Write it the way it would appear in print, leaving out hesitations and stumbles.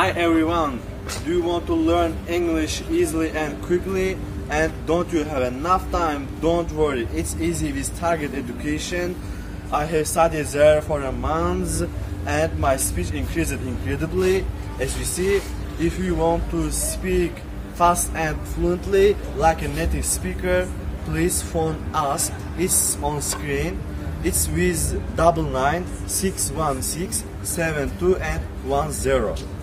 Hi everyone, do you want to learn English easily and quickly? And don't you have enough time? Don't worry, it's easy with Target Education. I have studied there for a month and my speech increased incredibly. As you see, if you want to speak fast and fluently like a native speaker, please phone us. It's on screen. It's with 996167210.